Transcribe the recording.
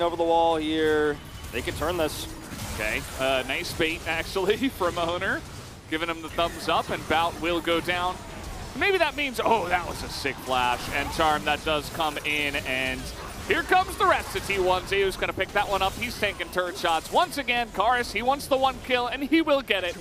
Over the wall here. They could turn this. Okay. Nice bait, actually, from Owner. Giving him the thumbs up, and Bout will go down. Maybe that means, oh, that was a sick flash. And Charm, that does come in, and here comes the rest of T1Z, who's going to pick that one up. He's taking turret shots. Once again, Karis, he wants the one kill, and he will get it.